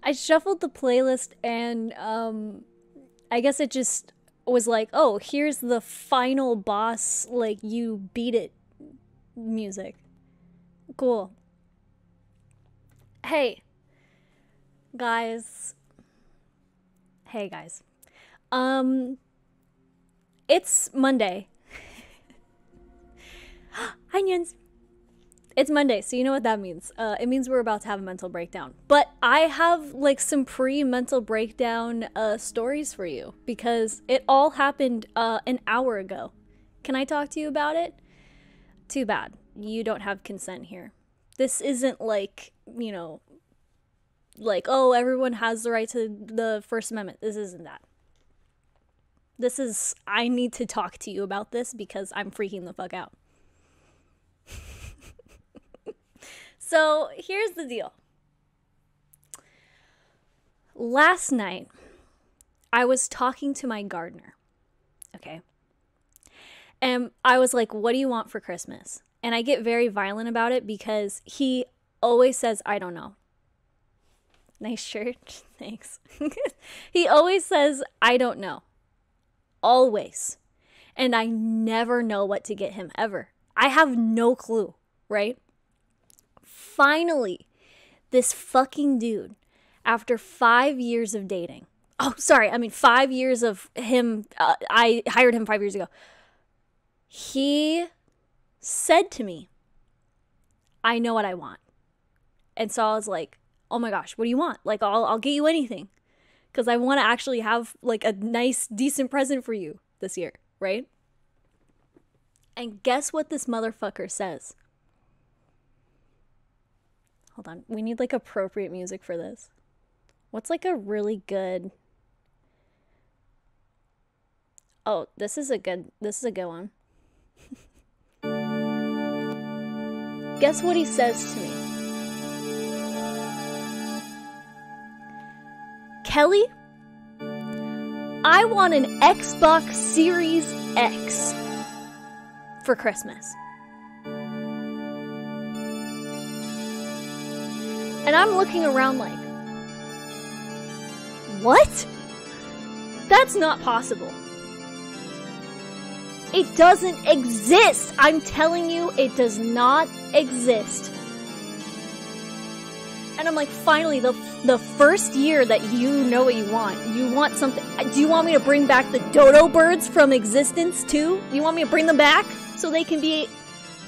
I shuffled the playlist and I guess it just was like, oh, here's the final boss, like, you beat it music. Cool. Hey, guys. Hey, guys. It's Monday. Hi, Nyans. It's Monday, so you know what that means. It means we're about to have a mental breakdown. But I have, like, some pre-mental breakdown stories for you because it all happened an hour ago. Can I talk to you about it? Too bad. You don't have consent here. This isn't like, you know, like, oh, everyone has the right to the First Amendment. This isn't that. This is, I need to talk to you about this because I'm freaking the fuck out. So here's the deal. Last night, I was talking to my gardener, okay? And I was like, what do you want for Christmas? And I get very violent about it because he always says, I don't know. Nice shirt, thanks. He always says, I don't know. Always. And I never know what to get him, ever. I have no clue, right? Finally, this fucking dude, after 5 years of dating, 5 years of him, I hired him 5 years ago, he said to me, I know what I want. And so I was like, oh my gosh, what do you want? Like, I'll get you anything because I want to actually have like a nice, decent present for you this year, right? And guess what this motherfucker says? Hold on, we need like appropriate music for this. What's like a really good... Oh, this is a good one. Guess what he says to me? Kelly, I want an Xbox Series X for Christmas. And I'm looking around like, what? That's not possible. It doesn't exist. I'm telling you, it does not exist. And I'm like, finally, the first year that you know what you want something. Do you want me to bring back the dodo birds from existence too? You want me to bring them back so they can be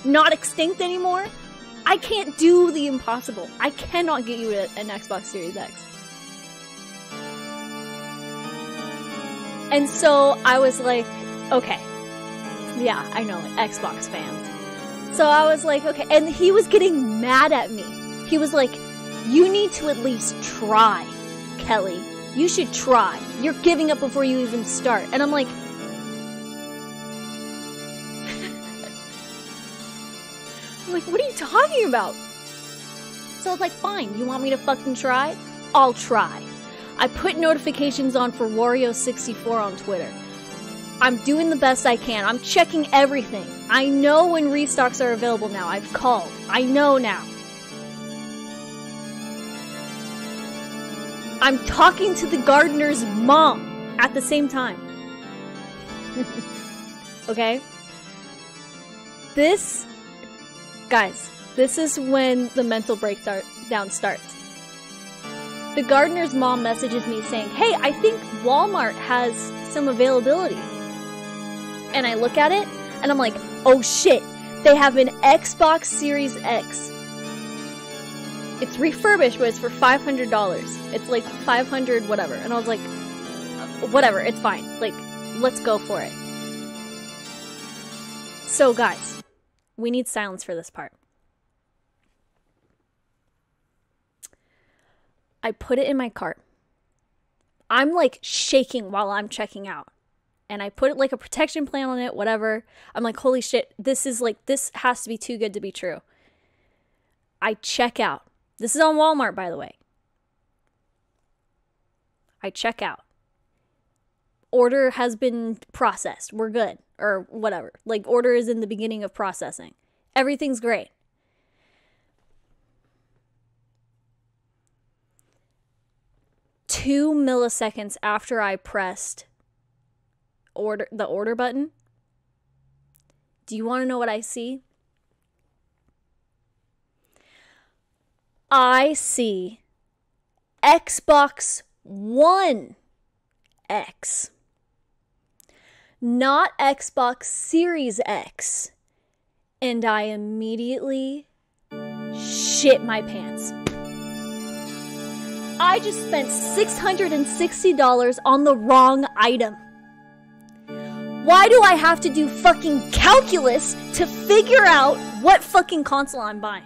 not extinct anymore? I can't do the impossible. I cannot get you an Xbox Series X. And so I was like, okay. Yeah, I know, Xbox fans. So I was like, okay. And he was getting mad at me. He was like, you need to at least try, Kelly. You should try. You're giving up before you even start. And I'm like... what are you talking about? So I was like, fine, you want me to fucking try? I'll try. I put notifications on for Wario64 on Twitter. I'm doing the best I can. I'm checking everything. I know when restocks are available now. I've called. I know now. I'm talking to the gardener's mom at the same time. Okay? Guys, this is when the mental breakdown starts. The gardener's mom messages me saying, hey, I think Walmart has some availability. And I look at it, and I'm like, oh shit, they have an Xbox Series X. It's refurbished, but it's for $500. It's like 500 whatever. And I was like, whatever, it's fine. Like, let's go for it. So guys... we need silence for this part. I put it in my cart. I'm like shaking while I'm checking out. And I put it like a protection plan on it, whatever. I'm like, holy shit, this has to be too good to be true. I check out. This is on Walmart, by the way. I check out. Order has been processed. We're good. Or whatever. Like, order is in the beginning of processing. Everything's great. 2 milliseconds after I pressed the order button. Do you want to know what I see? I see Xbox One X, not Xbox Series X, and I immediately shit my pants. I just spent $660 on the wrong item. Why do I have to do fucking calculus to figure out what fucking console I'm buying?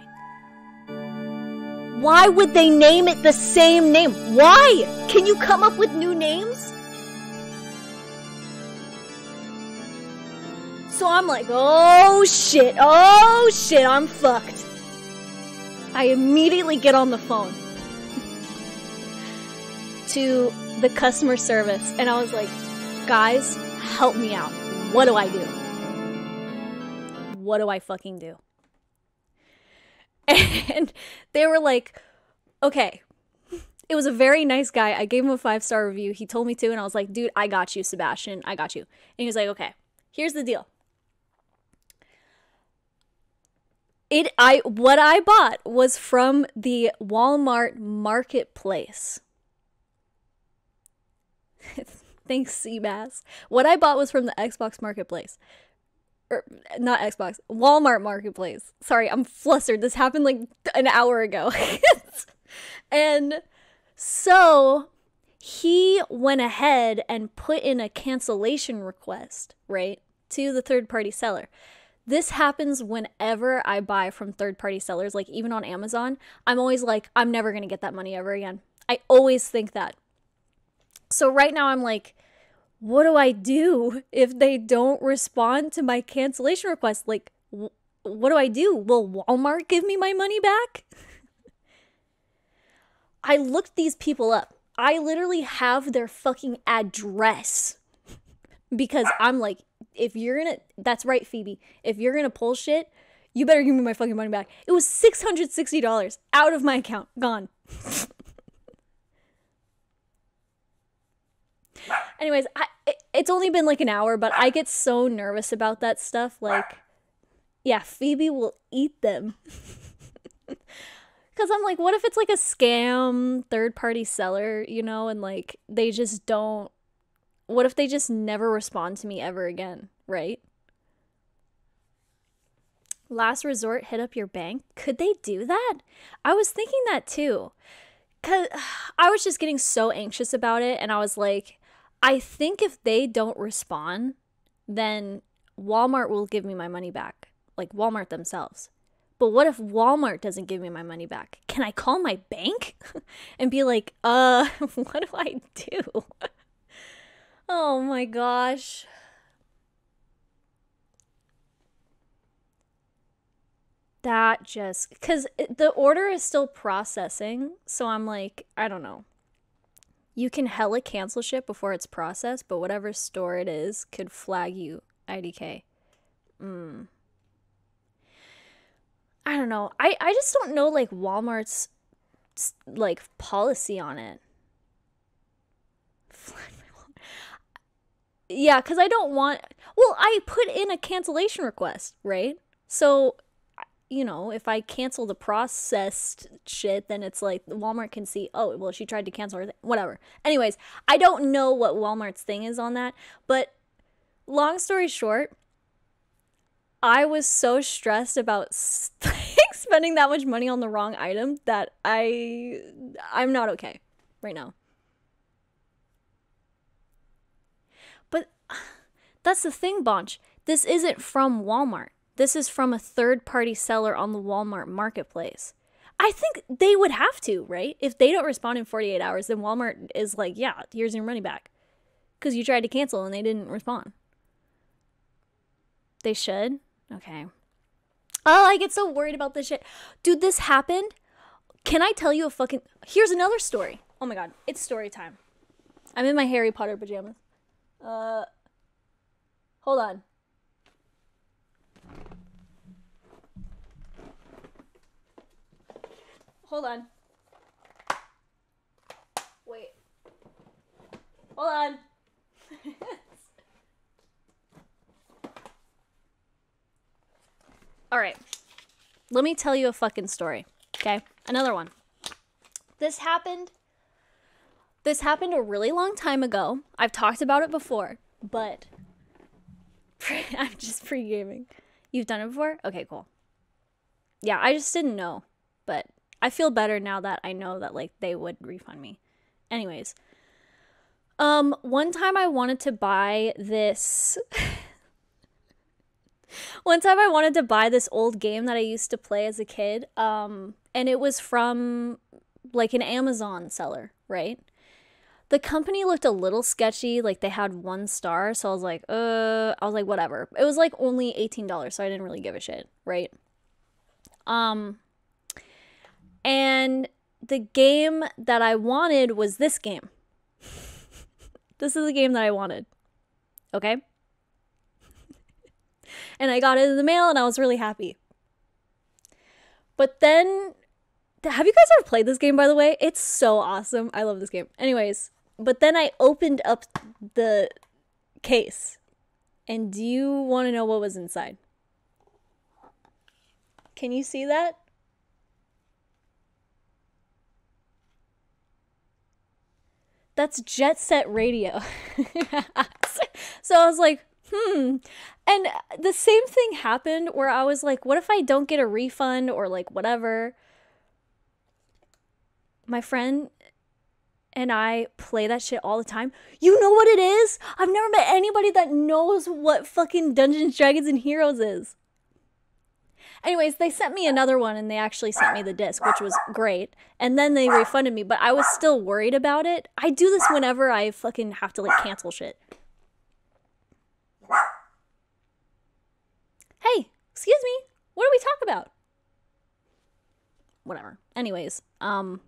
Why would they name it the same name? Why? Can you come up with new names? So I'm like, oh shit, I'm fucked. I immediately get on the phone to the customer service, and I was like, guys, help me out. What do I do? What do I fucking do? And they were like, okay. It was a very nice guy. I gave him a 5-star review. He told me to, and I was like, dude, I got you, Sebastian. I got you. And he was like, okay, here's the deal. What I bought was from the Walmart Marketplace. Thanks, Seabass. What I bought was from the Xbox Marketplace. Or, not Xbox. Walmart Marketplace. Sorry, I'm flustered. This happened like an hour ago. And so he went ahead and put in a cancellation request, right, to the third-party seller. This happens whenever I buy from third-party sellers. Like, even on Amazon, I'm always like, I'm never going to get that money ever again. I always think that. So right now I'm like, what do I do if they don't respond to my cancellation request? Like, what do I do? Will Walmart give me my money back? I looked these people up. I literally have their fucking address because I'm like, if you're gonna, that's right, Phoebe, if you're gonna pull shit, you better give me my fucking money back. It was $660 out of my account, gone. Anyways, it's only been like an hour, but I get so nervous about that stuff. Like, yeah, Phoebe will eat them. Because I'm like, what if it's like a scam third-party seller, you know, and like they just don't, what if they just never respond to me ever again, right? Last resort, hit up your bank. Could they do that? I was thinking that too. Because I was just getting so anxious about it, and I was like, I think if they don't respond, then Walmart will give me my money back. Like, Walmart themselves. But what if Walmart doesn't give me my money back? Can I call my bank and be like, what do I do? Oh my gosh. That just, because the order is still processing, so I'm like, I don't know. You can hella cancel shit before it's processed, but whatever store it is could flag you, IDK. I don't know. I just don't know, like, Walmart's, like, policy on it. Yeah, because I don't want... Well, I put in a cancellation request, right? So, you know, if I cancel the processed shit, then it's like Walmart can see, oh, well, she tried to cancel her thing, whatever. Anyways, I don't know what Walmart's thing is on that, but long story short, I was so stressed about spending that much money on the wrong item that I'm not okay right now. But that's the thing, Bonch. This isn't from Walmart. This is from a third-party seller on the Walmart Marketplace. I think they would have to, right? If they don't respond in 48 hours, then Walmart is like, yeah, here's your money back. Because you tried to cancel and they didn't respond. They should? Okay. Oh, I get so worried about this shit. Dude, this happened. Can I tell you a fucking... Here's another story. Oh my god, it's story time. I'm in my Harry Potter pajamas. Hold on. Hold on. Wait. Hold on. All right. Let me tell you a fucking story. Okay? Another one. This happened a really long time ago. I've talked about it before, but I'm just pre-gaming. You've done it before? Okay, cool. Yeah, I just didn't know, but I feel better now that I know that, like, they would refund me. Anyways, one time I wanted to buy this... One time I wanted to buy this old game that I used to play as a kid, and it was from, like, an Amazon seller, right? The company looked a little sketchy, like, they had 1 star, so I was like, whatever. It was, like, only $18, so I didn't really give a shit, right? And the game that I wanted was this game. This is the game that I wanted, okay? And I got it in the mail, and I was really happy. But then, have you guys ever played this game, by the way? It's so awesome. I love this game. Anyways, but then I opened up the case. And do you want to know what was inside? Can you see that? That's Jet Set Radio. So I was like, And the same thing happened where I was like, what if I don't get a refund or like whatever? My friend and I play that shit all the time. You know what it is? I've never met anybody that knows what fucking Dungeons, Dragons, and Heroes is. Anyways, they sent me another one and they actually sent me the disc, which was great. And then they refunded me, but I was still worried about it. I do this whenever I fucking have to like cancel shit. Hey, excuse me. What do we talk about? Whatever. Anyways, I'm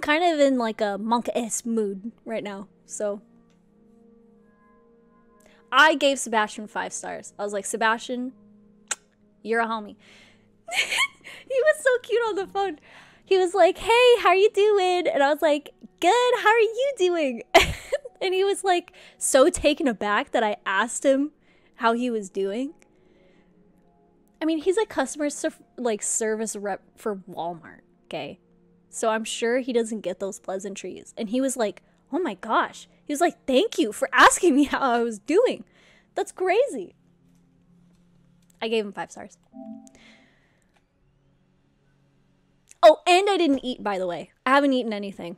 kind of in like a monk-esque mood right now, so. I gave Sebastian 5 stars. I was like, Sebastian, you're a homie. He was so cute on the phone. He was like, hey, how are you doing? And I was like, good, how are you doing? And he was like so taken aback that I asked him how he was doing. I mean, he's a customer service rep for Walmart, okay? So I'm sure he doesn't get those pleasantries. And he was like, oh my gosh. He was like, thank you for asking me how I was doing. That's crazy. I gave him 5 stars. Oh, and I didn't eat, by the way. I haven't eaten anything.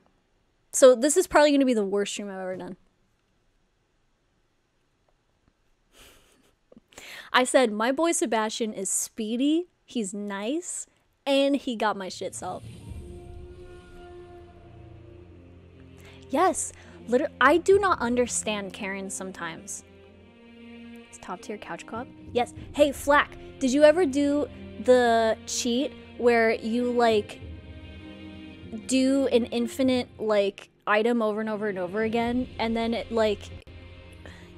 So this is probably going to be the worst stream I've ever done. I said, my boy Sebastian is speedy, he's nice, and he got my shit solved. Yes, I do not understand Karen sometimes. It's top tier couch co-op? Yes. Hey, Flack, did you ever do the cheat where you, like, do an infinite, like, item over and over and over again, and then it, like,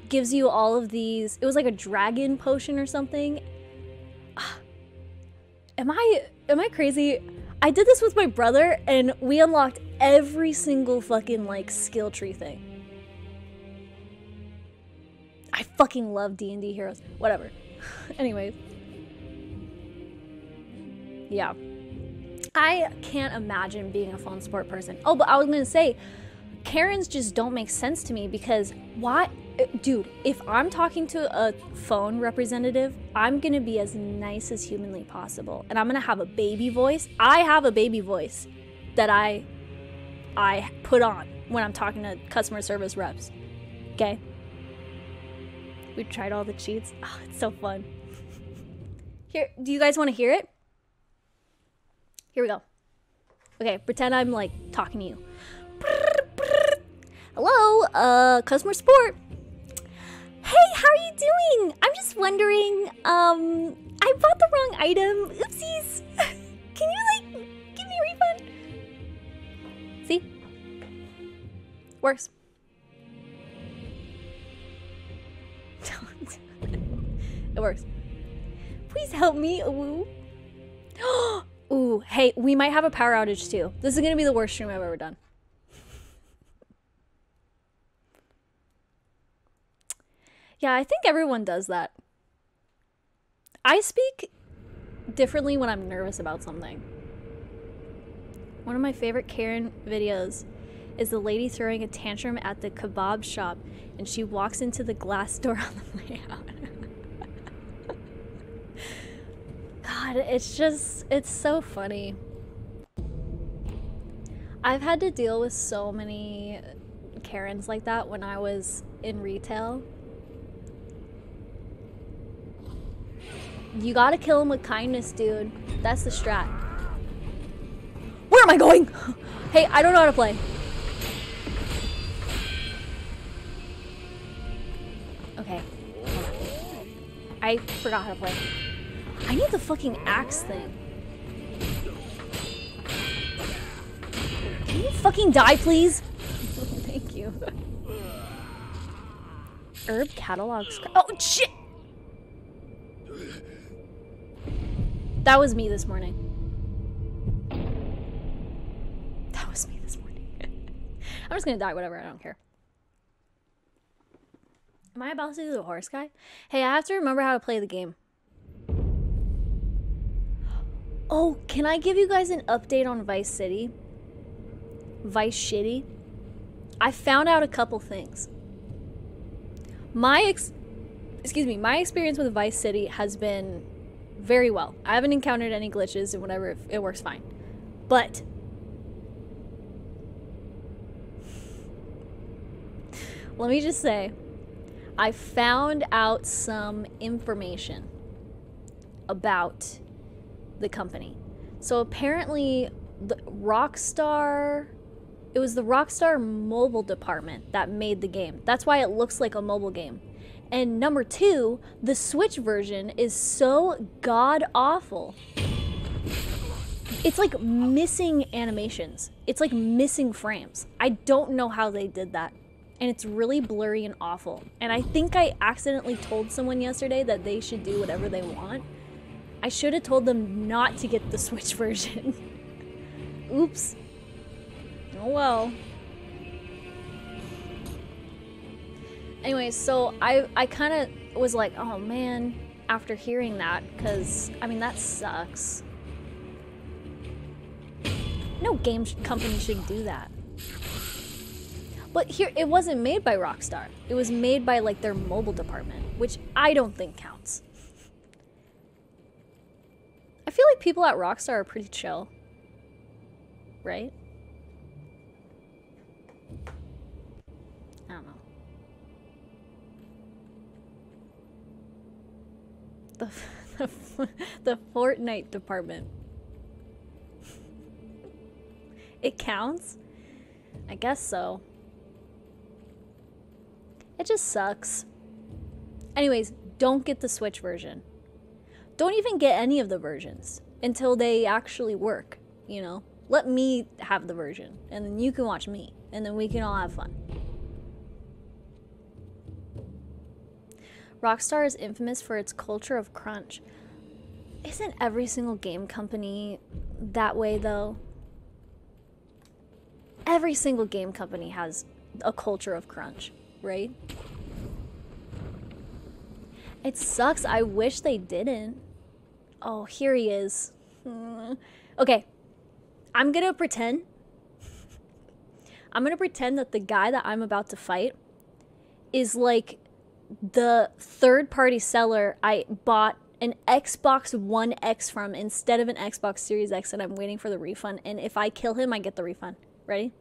gives you all of these... It was like a dragon potion or something. Am I crazy? I did this with my brother, and we unlocked every single fucking, like, skill tree thing. I fucking love D&D Heroes. Whatever. Anyways. Yeah. I can't imagine being a phone sport person. Oh, but I was gonna say, Karens just don't make sense to me because why... Dude, if I'm talking to a phone representative, I'm going to be as nice as humanly possible. And I'm going to have a baby voice. I have a baby voice that I put on when I'm talking to customer service reps. Okay? We've tried all the cheats. Oh, it's so fun. Here, do you guys want to hear it? Here we go. Okay, pretend I'm like talking to you. Hello, customer support. Hey, how are you doing? I'm just wondering, I bought the wrong item. Oopsies. Can you, like, give me a refund? See? Works. It works. Please help me. Ooh. Ooh, hey, we might have a power outage too. This is gonna be the worst stream I've ever done. Yeah, I think everyone does that. I speak differently when I'm nervous about something. One of my favorite Karen videos is the lady throwing a tantrum at the kebab shop and she walks into the glass door on the way out. God, it's just, it's so funny. I've had to deal with so many Karens like that when I was in retail. You gotta kill him with kindness, dude. That's the strat. Where am I going? Hey, I don't know how to play. Okay. I forgot how to play. I need the fucking axe thing. Can you fucking die, please? Thank you. Herb catalogs. Oh, shit! That was me this morning. That was me this morning. I'm just gonna die, whatever, I don't care. Am I about to do the horse guy? Hey, I have to remember how to play the game. Oh, can I give you guys an update on Vice City? Vice Shitty? I found out a couple things. My experience with Vice City has been very well. I haven't encountered any glitches and whatever, it works fine. But let me just say, I found out some information about the company. So apparently the Rockstar, it was the Rockstar mobile department that made the game. That's why it looks like a mobile game. And number two, the Switch version is so god-awful. It's like missing animations. It's like missing frames. I don't know how they did that. And it's really blurry and awful. And I think I accidentally told someone yesterday that they should do whatever they want. I should have told them not to get the Switch version. Oops. Oh well. Anyway, so I kind of was like, oh man, after hearing that, because, I mean, that sucks. No game company should do that. But here, it wasn't made by Rockstar. It was made by, like, their mobile department, which I don't think counts. I feel like people at Rockstar are pretty chill. Right? I don't know. The Fortnite department. It counts? I guess so. It just sucks. Anyways, don't get the Switch version. Don't even get any of the versions until they actually work, you know? Let me have the version, and then you can watch me, and then we can all have fun. Rockstar is infamous for its culture of crunch. Isn't every single game company that way, though? Every single game company has a culture of crunch, right? It sucks. I wish they didn't. Oh, here he is. Okay. I'm gonna pretend. I'm gonna pretend that the guy that I'm about to fight is like the third-party seller I bought an Xbox One X from instead of an Xbox Series X, and I'm waiting for the refund, and if I kill him, I get the refund. Ready?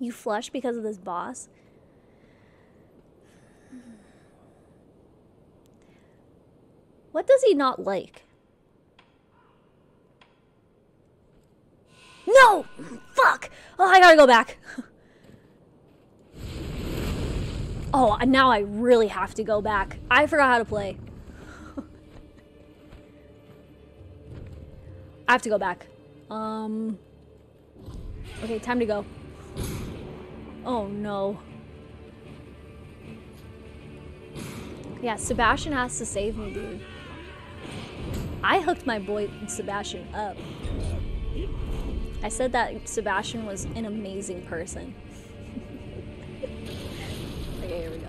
You flush because of this boss? What does he not like? No! Fuck! Oh, I gotta go back. Oh, now I really have to go back. I forgot how to play. I have to go back. Okay, time to go. Oh no. Yeah, Sebastian has to save me, dude. I hooked my boy Sebastian up. I said that Sebastian was an amazing person. Okay, here we go.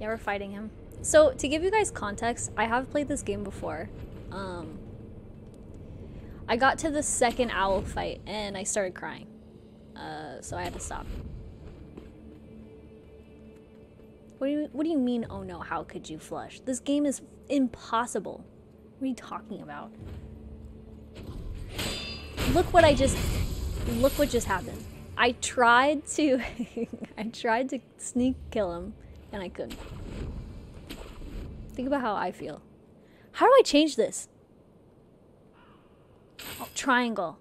Yeah, we're fighting him. So, to give you guys context, I have played this game before. I got to the second owl fight, and I started crying. So I had to stop. What do you mean, oh no, how could you flush? This game is impossible. What are you talking about? Look what just happened. I tried to sneak kill him and I couldn't. Think about how I feel. How do I change this? Oh, triangle.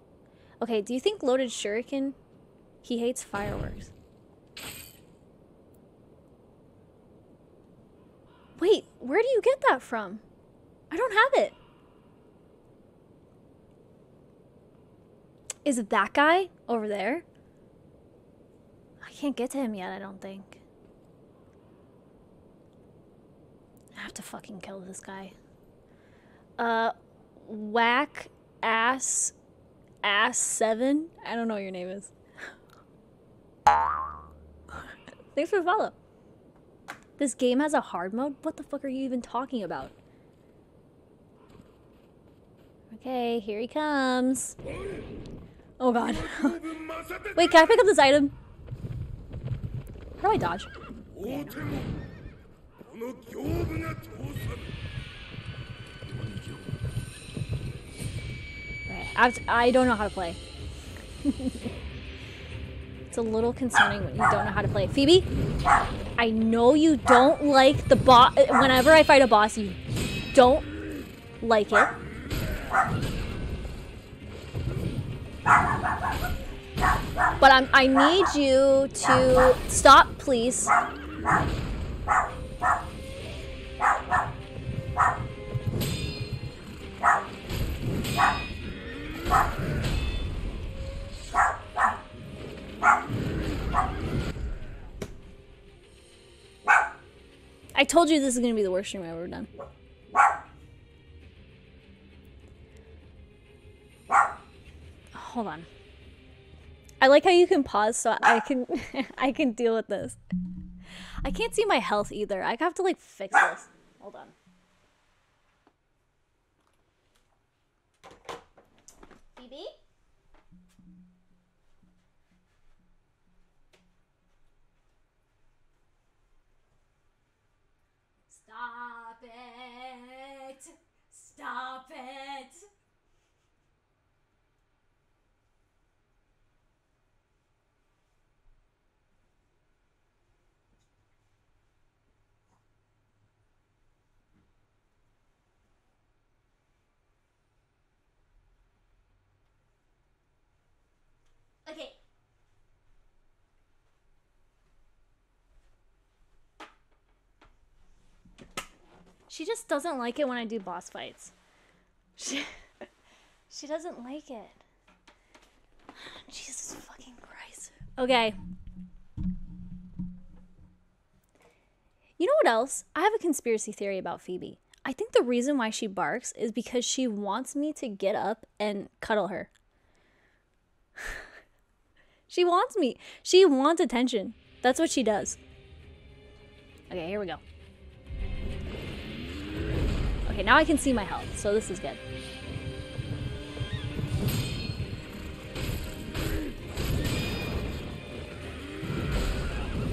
Okay, do you think loaded shuriken? He hates fireworks. Wait, where do you get that from? I don't have it. Is it that guy over there? I can't get to him yet, I don't think. I have to fucking kill this guy. Whack ass ass 7? I don't know what your name is. Thanks for the follow. This game has a hard mode? What the fuck are you even talking about? Okay, here he comes. Oh god. Wait, can I pick up this item? How do I dodge? Okay, no. Okay, I don't know how to play. It's a little concerning when you don't know how to play. Phoebe, I know you don't like the boss. Whenever I fight a boss, you don't like it. But I need you to stop, please. I told you this is going to be the worst stream I've ever done. Hold on. I like how you can pause so I can I can deal with this. I can't see my health either. I have to like fix this. Hold on. Phoebe? Stop it. Stop it. Okay. She just doesn't like it when I do boss fights. She doesn't like it. Jesus fucking Christ. Okay. You know what else? I have a conspiracy theory about Phoebe. I think the reason why she barks is because she wants me to get up and cuddle her. She wants me. She wants attention. That's what she does. Okay, here we go. Okay, now I can see my health, so this is good.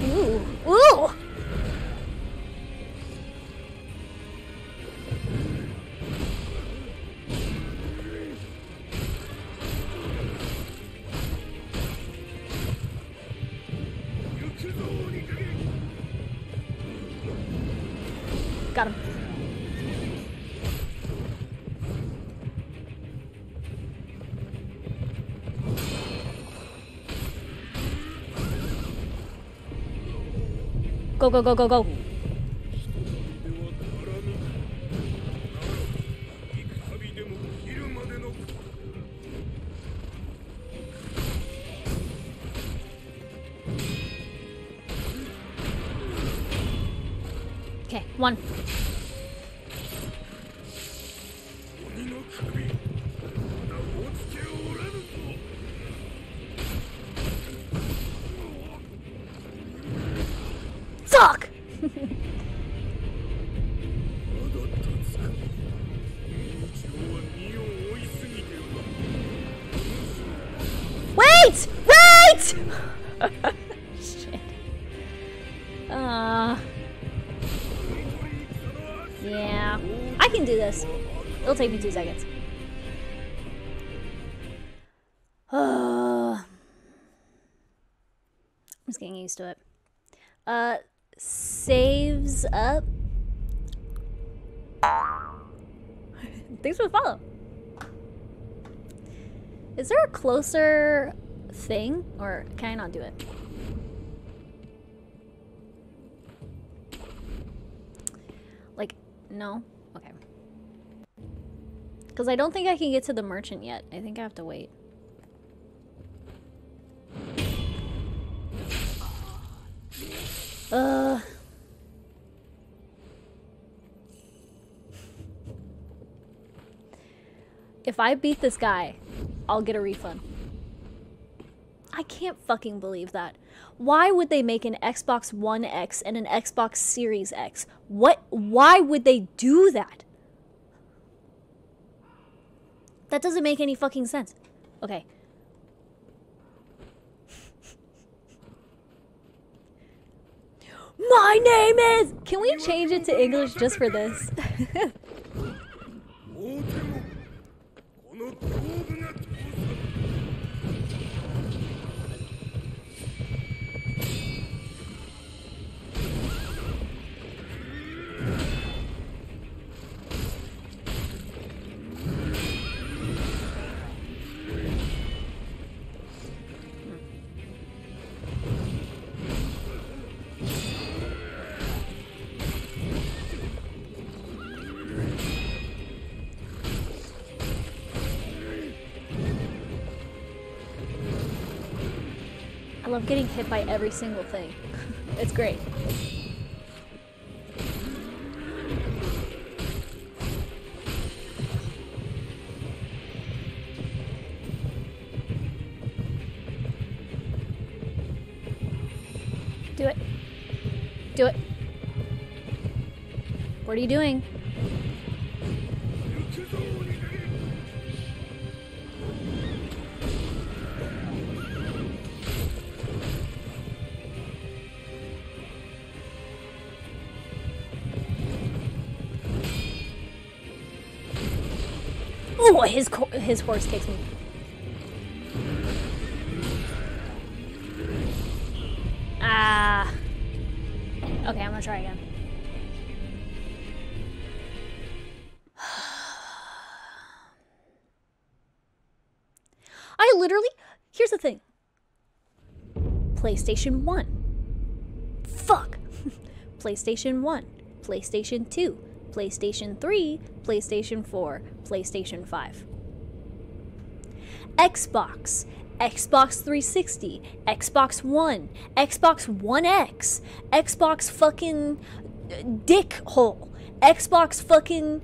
Ooh. Ooh! Got him. Go, go, go, go, go. Okay, one. Suck! Yeah, I can do this. It'll take me 2 seconds. I'm just getting used to it. Saves up. Thanks for the follow. Is there a closer thing, or can I not do it? Like, no? Okay. Because I don't think I can get to the merchant yet. I think I have to wait. If I beat this guy, I'll get a refund. I can't fucking believe that. Why would they make an Xbox One X and an Xbox Series X? What? Why would they do that? That doesn't make any fucking sense. Okay. My name is... Can we change it to English just for this? I love getting hit by every single thing. It's great. Do it. Do it. What are you doing? His horse kicks me. Ah. Okay, I'm gonna try again. I literally... Here's the thing. PlayStation 1. Fuck. PlayStation 1. PlayStation 2. PlayStation 3. PlayStation 4. PlayStation 5. Xbox, Xbox 360, Xbox One, Xbox One X, Xbox fucking dick hole, Xbox fucking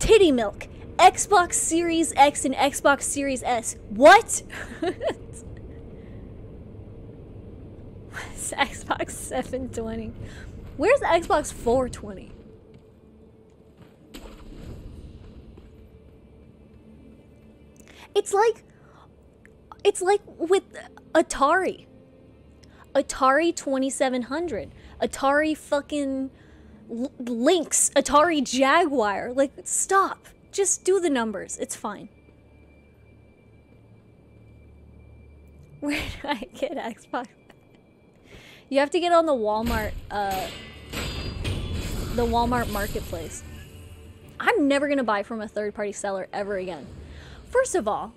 titty milk, Xbox Series X and Xbox Series S. What? What's Xbox 720? Where's the Xbox 420? It's like with Atari. Atari 2700. Atari fucking Lynx. Atari Jaguar. Like, stop. Just do the numbers. It's fine. Where do I get Xbox? You have to get on the Walmart Marketplace. I'm never gonna buy from a third-party seller ever again. First of all,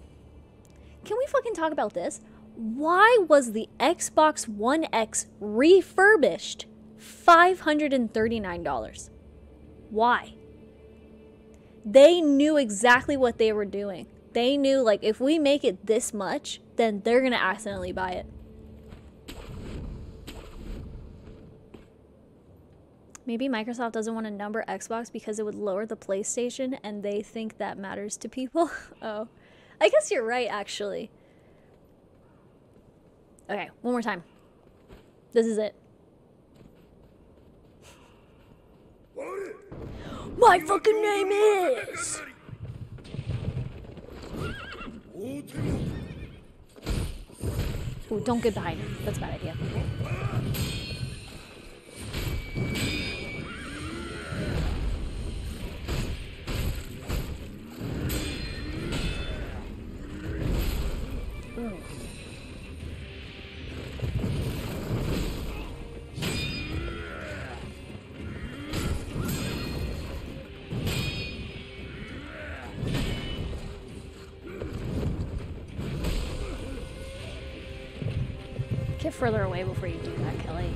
can we fucking talk about this? Why was the Xbox One X refurbished $539? Why? They knew exactly what they were doing. They knew, like, if we make it this much, then they're gonna accidentally buy it. Maybe Microsoft doesn't want to number Xbox because it would lower the PlayStation and they think that matters to people. Oh, I guess you're right, actually. Okay, one more time. This is it. My fucking name is... Ooh, don't get behind him. That's a bad idea. Get further away before you do that, Kelly.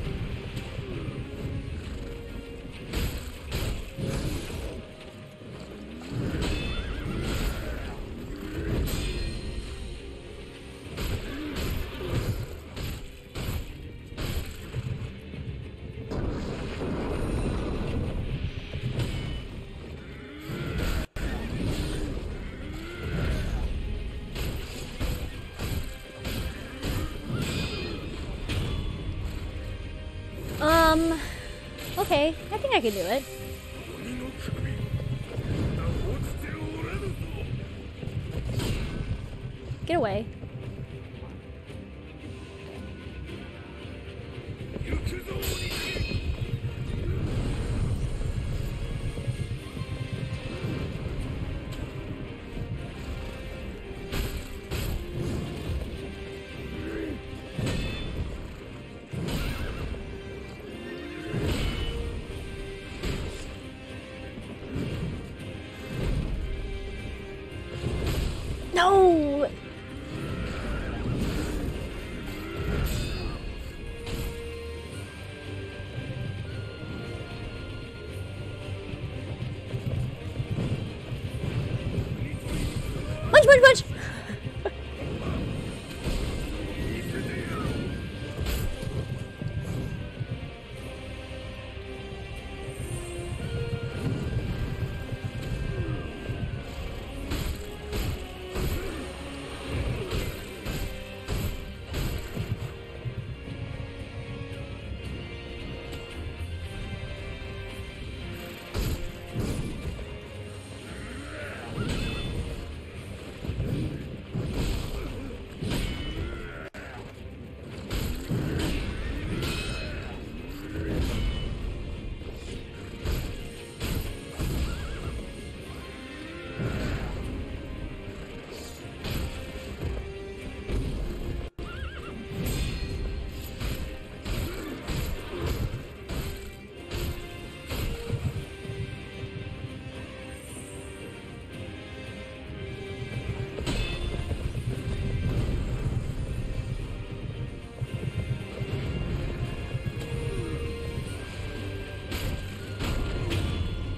Okay, I think I can do it. Get away.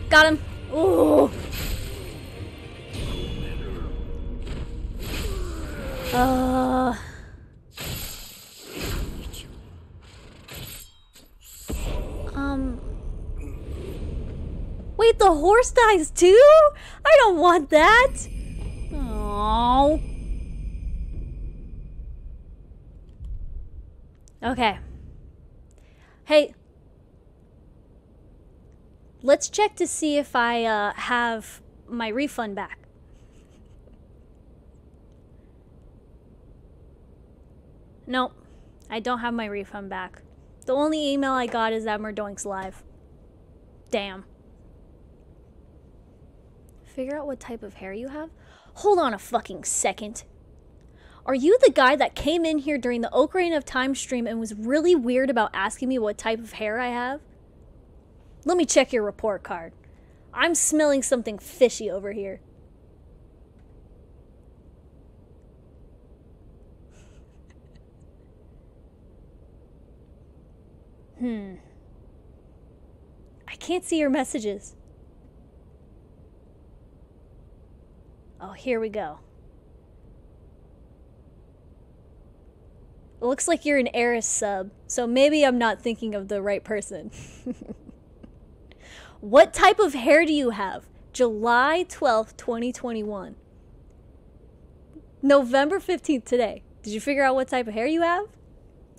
Got him. Ooh. Wait, the horse dies too? I don't want that. Oh. Okay. Hey. Let's check to see if I have my refund back. Nope, I don't have my refund back. The only email I got is that Merdoink's live. Damn. Figure out what type of hair you have? Hold on a fucking second. Are you the guy that came in here during the Ocarina of Time stream and was really weird about asking me what type of hair I have? Let me check your report card. I'm smelling something fishy over here. I can't see your messages. Oh, here we go. It looks like you're an heiress sub, so maybe I'm not thinking of the right person. What type of hair do you have? July 12th, 2021. November 15th today. Did you figure out what type of hair you have?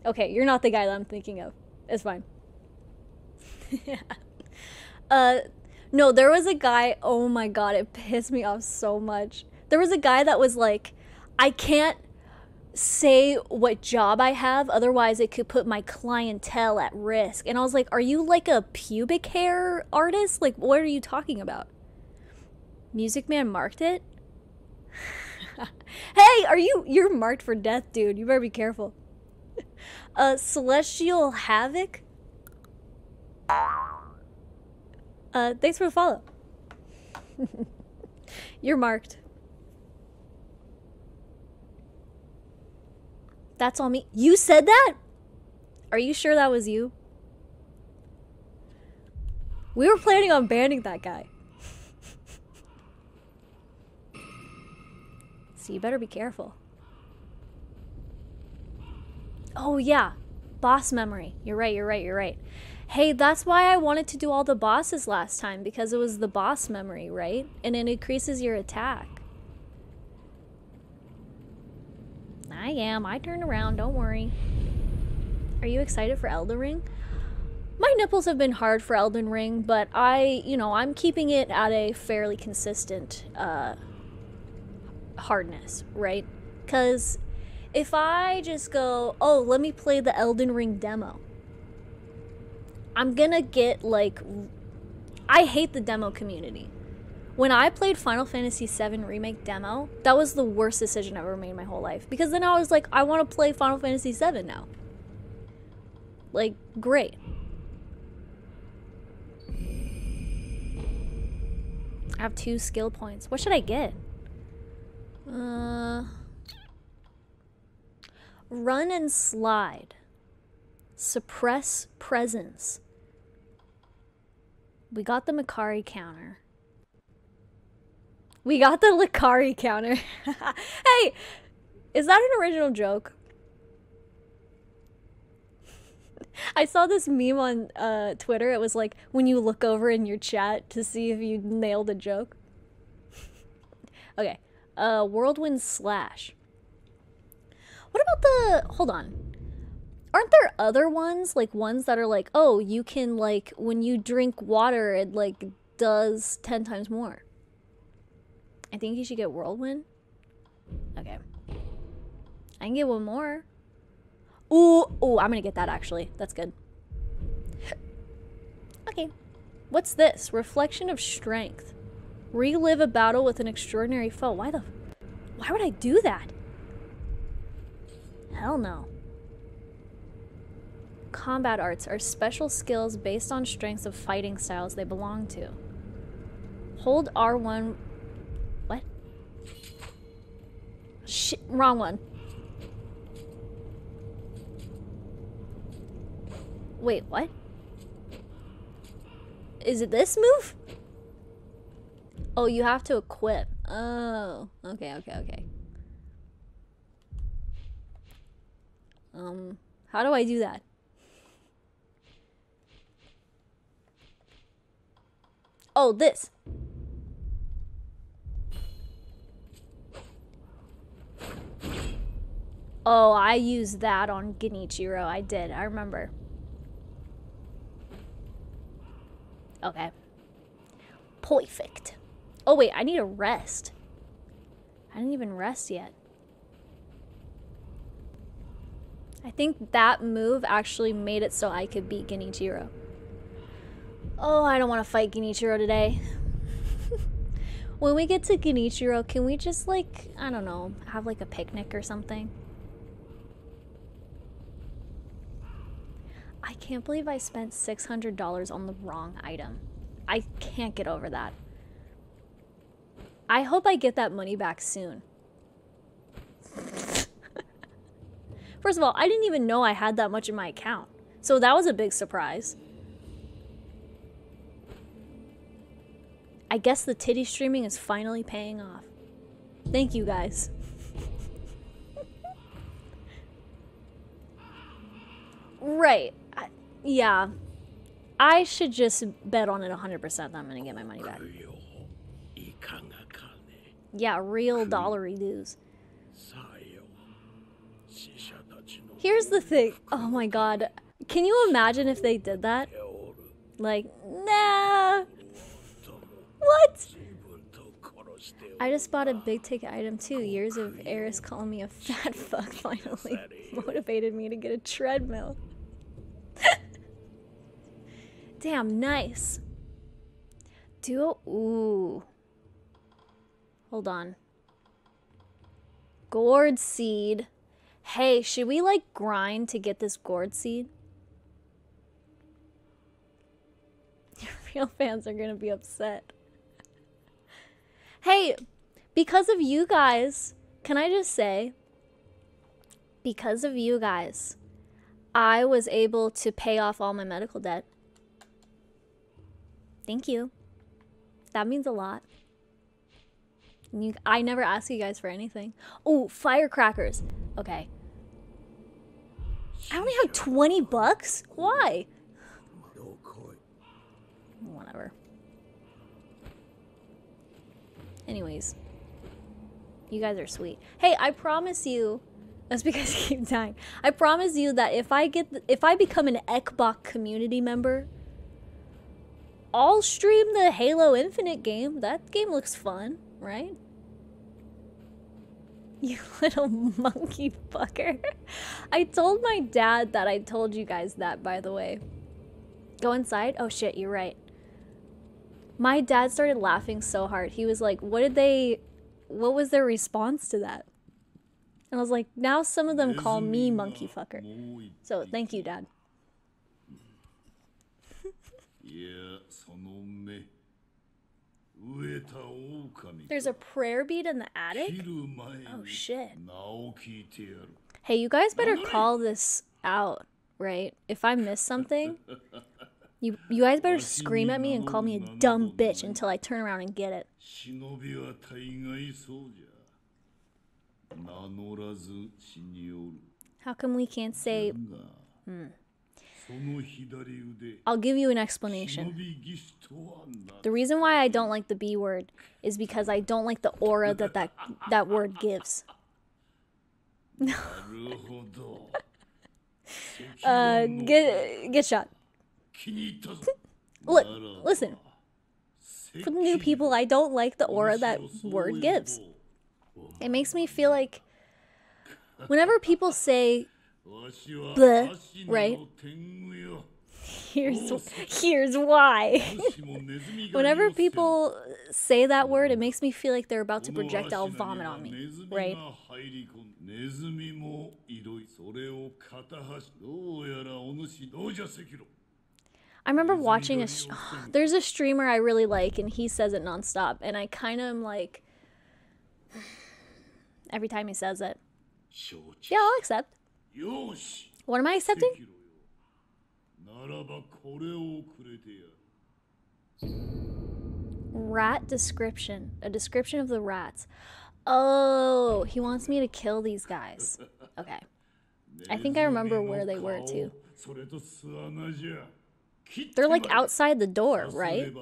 Okay, you're not the guy that I'm thinking of. It's fine. Yeah. No, there was a guy, oh my god, it pissed me off so much. There was a guy that was like, I can't say what job I have, otherwise it could put my clientele at risk. And I was like, are you like a pubic hair artist? Like, what are you talking about? Music Man marked it? Hey, are you, you're marked for death, dude. You better be careful. Celestial Havoc? Thanks for the follow. You're marked. That's on me. You said that? Are you sure that was you? We were planning on banning that guy. So you better be careful. Oh yeah, boss memory. You're right, you're right, you're right. Hey, that's why I wanted to do all the bosses last time, because it was the boss memory, right? And it increases your attack. I turned around, don't worry. Are you excited for Elden Ring? My nipples have been hard for Elden Ring, but I'm keeping it at a fairly consistent hardness, right? Because if I just go, oh, let me play the Elden Ring demo, I'm gonna get like... I hate the demo community. When I played Final Fantasy VII Remake demo, that was the worst decision I've ever made in my whole life. Because then I was like, I want to play Final Fantasy VII now. Like, great. I have 2 skill points. What should I get? Run and slide. Suppress presence. We got the Makari counter. We got the Makari counter. Hey, is that an original joke? I saw this meme on Twitter. It was like, when you look over in your chat to see if you nailed a joke. Okay. Whirlwind slash. What about the... Hold on. Aren't there other ones? Like, ones that are like, oh, you can, like, when you drink water, it, like, does 10 times more. I think you should get Whirlwind. Okay. I can get one more. Ooh, I'm gonna get that, actually. That's good. Okay. What's this? Reflection of strength. Relive a battle with an extraordinary foe. Why would I do that? Hell no. Combat arts are special skills based on strengths of fighting styles they belong to. Hold R1... What? Shit, wrong one. Wait, what? Is it this move? Oh, you have to equip. Oh, okay, okay, okay. How do I do that? Oh, this. Oh, I used that on Genichiro. I did. I remember. Okay. Perfect. Oh, wait. I need to rest. I didn't even rest yet. I think that move actually made it so I could beat Genichiro. Oh, I don't want to fight Genichiro today. When we get to Genichiro, can we just, like, I don't know, have like a picnic or something? I can't believe I spent $600 on the wrong item. I can't get over that. I hope I get that money back soon. First of all, I didn't even know I had that much in my account. So that was a big surprise. I guess the titty streaming is finally paying off. Thank you guys. Right. Yeah. I should just bet on it 100% that I'm going to get my money back. Yeah, real dollary dues. Here's the thing. Oh my god. Can you imagine if they did that? Like, nah. What? I just bought a big ticket item too. Years of Eris calling me a fat fuck finally motivated me to get a treadmill. Damn, nice. Duo. Ooh. Hold on. Gourd seed. Hey, should we like grind to get this gourd seed? Your real fans are gonna be upset. Hey, because of you guys, can I just say, because of you guys, I was able to pay off all my medical debt. Thank you. That means a lot. I never ask you guys for anything. Oh, firecrackers. Okay. I only had 20 bucks? Why? Whatever. Anyways. You guys are sweet. Hey, I promise you. That's because I keep dying. I promise you that if I become an Xbox community member, I'll stream the Halo Infinite game. That game looks fun, right? You little monkey fucker. I told my dad that I told you guys that, by the way. Go inside? Oh shit, you're right. My dad started laughing so hard. He was like, what was their response to that? And I was like, now some of them call me monkey fucker. So thank you, Dad. There's a prayer bead in the attic? Oh shit. Hey, you guys better call this out, right? If I miss something, you guys better scream at me and call me a dumb bitch until I turn around and get it. How come we can't say... I'll give you an explanation. The reason why I don't like the B word is because I don't like the aura that that word gives. Get shot. Look, listen. For the new people, I don't like the aura that word gives. It makes me feel like whenever people say bleh, right? Here's why. Whenever people say that word, it makes me feel like they're about to projectile vomit on me, right? I remember watching there's a streamer I really like, and he says it nonstop, and I kind of am like, every time he says it. Yeah, I'll accept. What am I accepting? Rat description. A description of the rats. Oh, he wants me to kill these guys. Okay. I think I remember where they were too. They're like outside the door, right?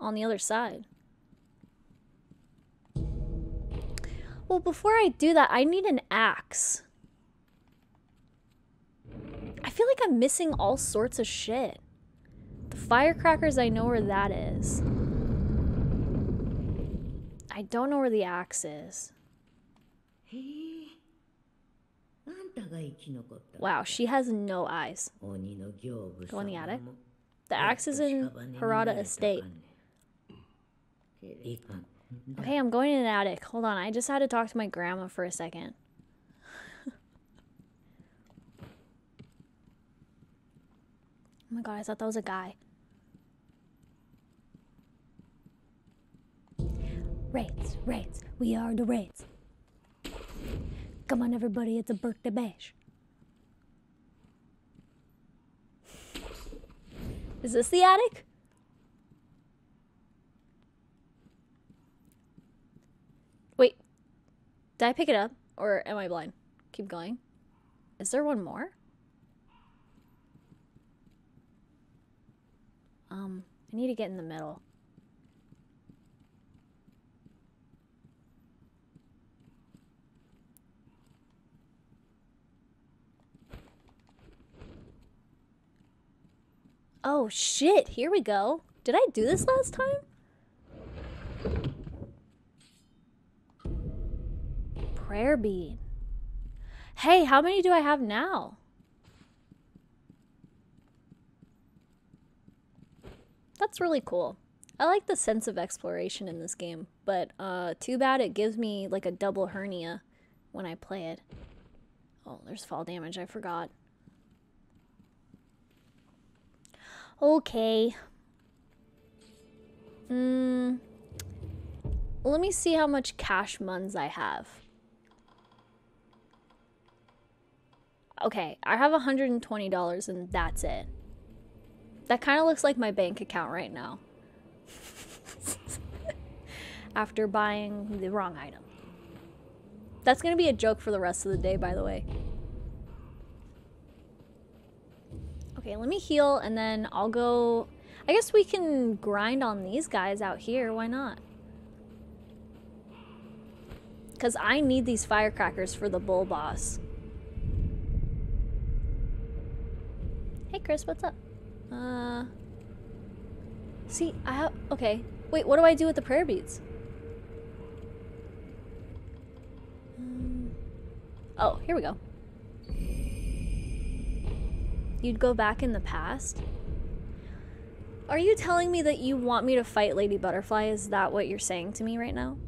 On the other side. Well, before I do that, I need an axe. I feel like I'm missing all sorts of shit. The firecrackers, I know where that is. I don't know where the axe is. Wow, she has no eyes. Go in the attic. The axe is in Harada Estate. Okay, I'm going in the attic. Hold on, I just had to talk to my grandma for a second. Oh my god, I thought that was a guy. Raids, raids, we are the raids. Come on everybody, it's a birthday bash. Is this the attic? Did I pick it up, or am I blind? Keep going. Is there one more? I need to get in the middle. Oh shit, here we go. Did I do this last time? Prayer bead. Hey, how many do I have now? That's really cool. I like the sense of exploration in this game, but too bad it gives me like a double hernia when I play it. Oh, there's fall damage. I forgot. Okay. Let me see how much cash muns I have. Okay, I have $120 and that's it. That kind of looks like my bank account right now. After buying the wrong item. That's gonna be a joke for the rest of the day, by the way. Okay, let me heal and then I'll go... I guess we can grind on these guys out here, why not? Because I need these firecrackers for the bull boss. Hey Chris, what's up? See, I have... Okay. Wait, what do I do with the prayer beads? Oh, here we go. You'd go back in the past? Are you telling me that you want me to fight Lady Butterfly? Is that what you're saying to me right now?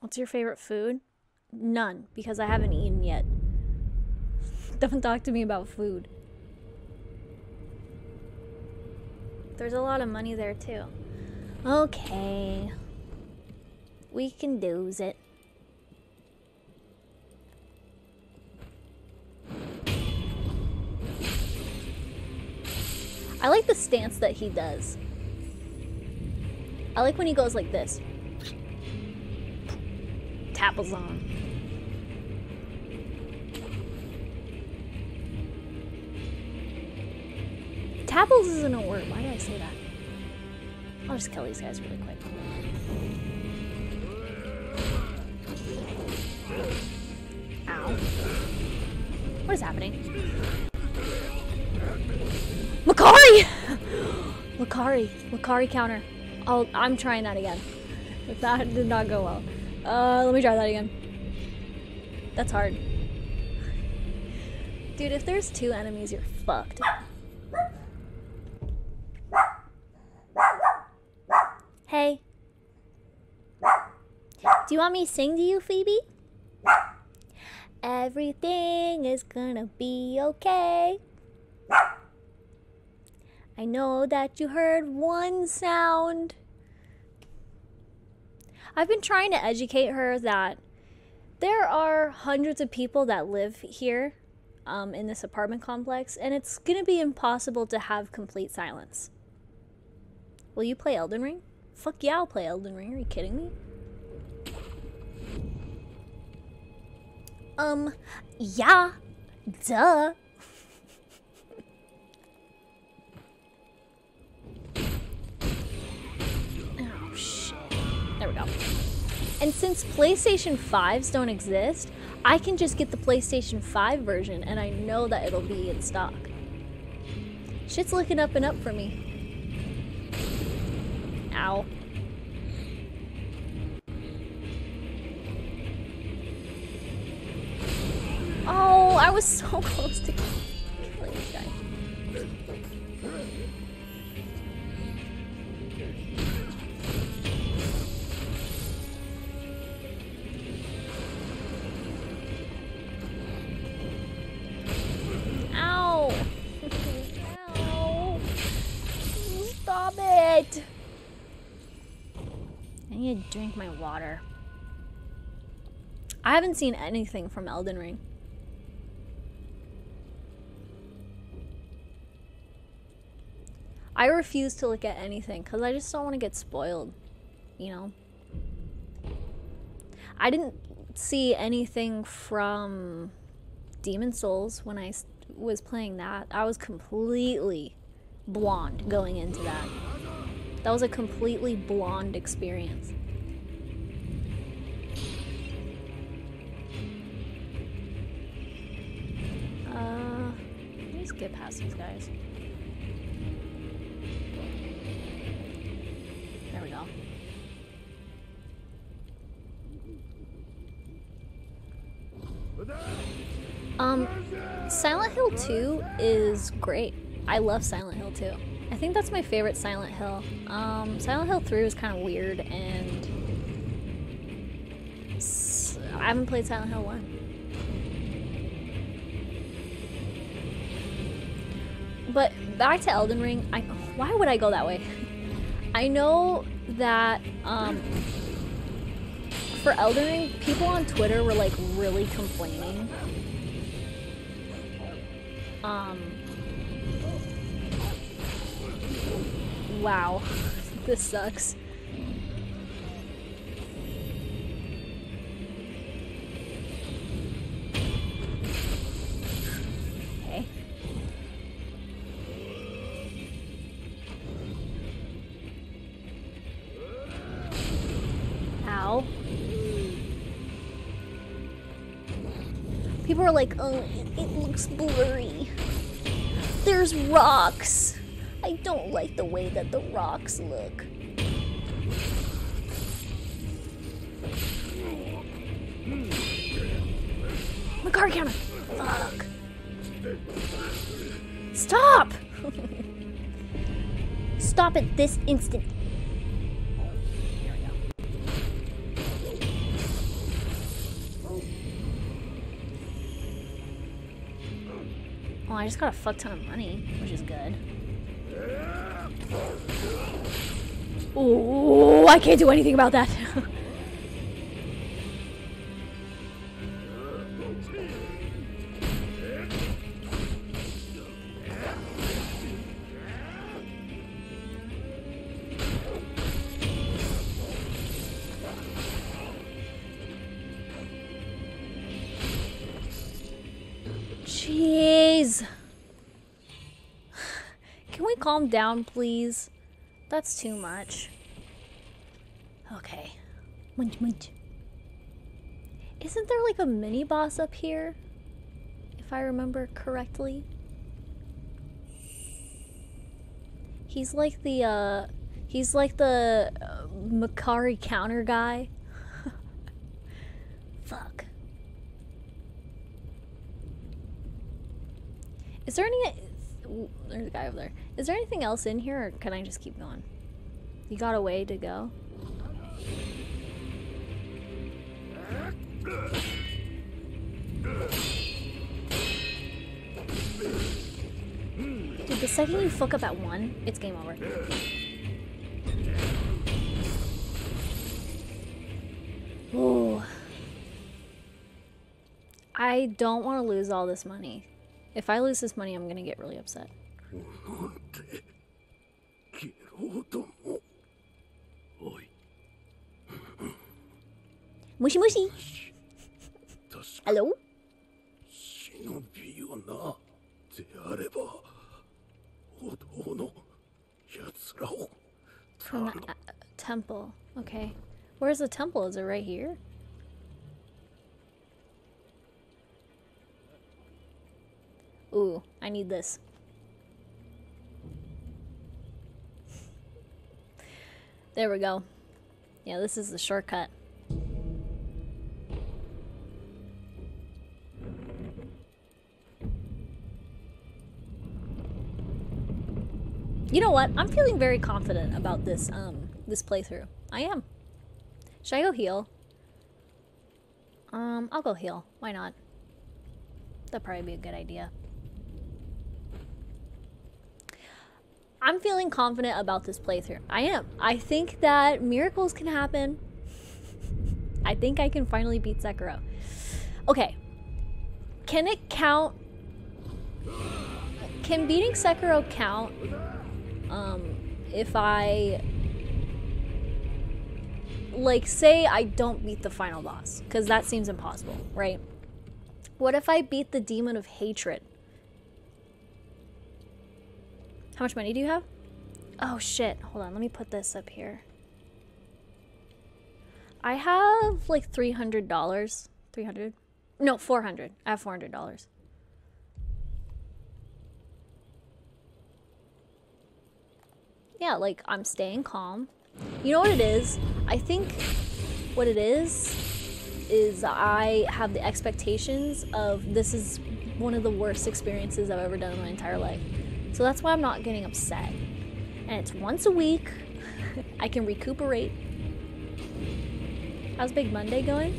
What's your favorite food? None, because I haven't eaten yet. Don't talk to me about food. There's a lot of money there too. Okay. We can doze it. I like the stance that he does. I like when he goes like this. Tapples on. Tapples isn't a word. Why did I say that? I'll just kill these guys really quick. Ow. What is happening? Makari! Makari. Makari counter. I'm trying that again. That did not go well. Let me try that again. That's hard. Dude, if there's two enemies, you're fucked. Hey. Do you want me to sing to you, Phoebe? Everything is gonna be okay. I know that you heard one sound. I've been trying to educate her that there are hundreds of people that live here in this apartment complex, and it's going to be impossible to have complete silence. Will you play Elden Ring? Fuck yeah, I'll play Elden Ring. Are you kidding me? Yeah. Duh. There we go. And since PlayStation 5s don't exist, I can just get the PlayStation 5 version and I know that it'll be in stock. Shit's looking up and up for me. Ow. Oh, I was so close to killing this guy. Drink my water. I haven't seen anything from Elden Ring. I refuse to look at anything because I just don't want to get spoiled, you know? I didn't see anything from Demon's Souls when I was playing that. I was completely blonde going into that. That was a completely blonde experience. Let me just get past these guys. There we go. Silent Hill 2 is great. I love Silent Hill 2. I think that's my favorite Silent Hill. Silent Hill 3 was kind of weird, and I haven't played Silent Hill 1. But back to Elden Ring, why would I go that way? I know that for Elden Ring, people on Twitter were like really complaining. Wow, this sucks. Okay. Ow. People are like, oh, it looks blurry. There's rocks. I don't like the way that the rocks look. Makari counter! Fuck! Stop! Stop at this instant. Here we go. Oh, I just got a fuck ton of money, which is good. Ooh, I can't do anything about that. Jeez. Can we calm down, please? That's too much. Okay. Munch, munch. Isn't there like a mini boss up here? If I remember correctly. He's like the Makari counter guy. Fuck. Is there any... Ooh, there's a guy over there. Is there anything else in here, or can I just keep going? You got a way to go? Dude, the second you fuck up at one, it's game over. Ooh. I don't want to lose all this money. If I lose this money, I'm gonna get really upset. Mushy mushy! Hello? From the temple. Okay. Where's the temple? Is it right here? Ooh, I need this. There we go. Yeah, this is the shortcut. You know what? I'm feeling very confident about this this playthrough. I am. Should I go heal? I'll go heal. Why not? That'd probably be a good idea. I'm feeling confident about this playthrough. I am. I think that miracles can happen. I think I can finally beat Sekiro. Okay. Can it count? Can beating Sekiro count if I... Like, say I don't beat the final boss, because that seems impossible, right? What if I beat the Demon of Hatred? How much money do you have? Oh shit, hold on, let me put this up here. I have like $300. 300? No, 400. I have $400. Yeah, like I'm staying calm. You know what it is? I think what it is I have the expectations of this is one of the worst experiences I've ever done in my entire life. So that's why I'm not getting upset. And it's once a week. I can recuperate. How's Big Monday going?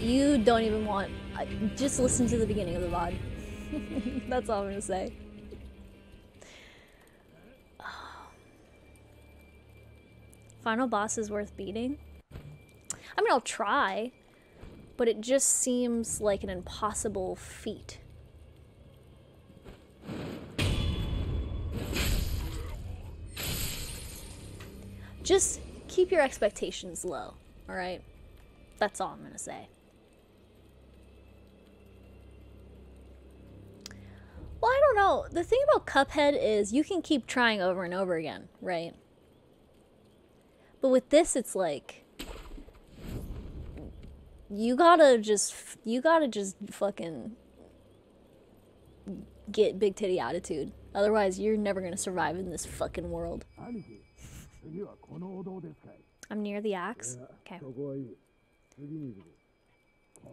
You don't even want... Just listen to the beginning of the VOD. That's all I'm gonna say. Final boss is worth beating? I mean, I'll try, but it just seems like an impossible feat. Just keep your expectations low, alright? That's all I'm gonna say. Well, I don't know. The thing about Cuphead is you can keep trying over and over again, right? But with this, it's like... You gotta just fucking get big titty attitude. Otherwise, you're never gonna survive in this fucking world. I'm near the axe? Okay.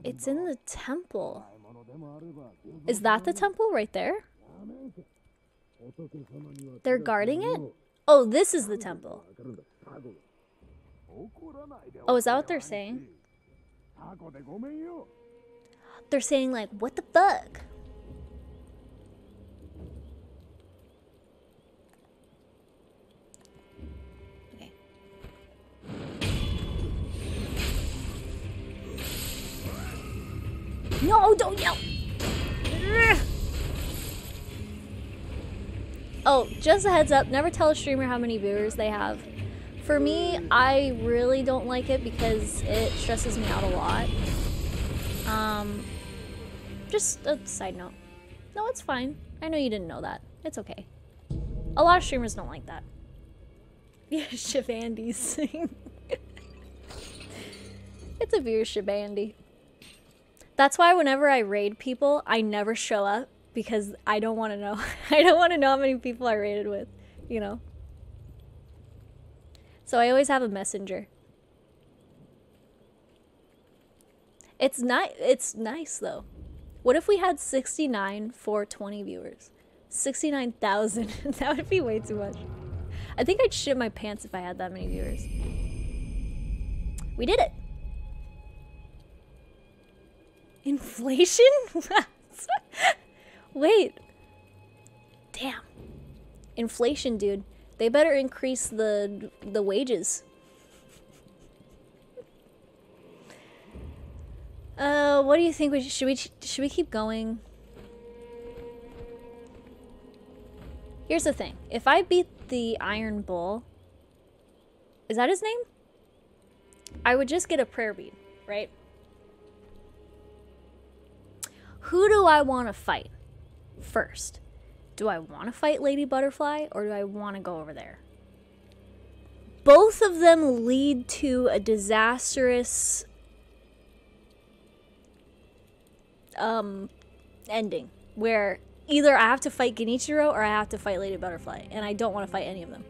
It's in the temple. Is that the temple right there? They're guarding it? Oh, this is the temple. Oh, is that what they're saying? They're saying, like, what the fuck? Okay. No, don't yell! Oh, just a heads up, never tell a streamer how many viewers they have. For me, I really don't like it because it stresses me out a lot. Just a side note. No, it's fine. I know you didn't know that. It's okay. A lot of streamers don't like that. Yeah, Shivandi's sing. It's a viewer Shivandi. That's why whenever I raid people, I never show up because I don't want to know. I don't want to know how many people I raided with, you know? So I always have a messenger. It's nice though. What if we had 69 for 20 viewers? 69,000. That would be way too much. I think I'd shit my pants if I had that many viewers. We did it. Inflation? Wait. Damn. Inflation, dude. They better increase the wages. What do you think? Should we keep going? Here's the thing. If I beat the Iron Bull, is that his name? I would just get a prayer bead, right? Who do I want to fight first? Do I want to fight Lady Butterfly, or do I want to go over there? Both of them lead to a disastrous ending, where either I have to fight Genichiro or I have to fight Lady Butterfly, and I don't want to fight any of them.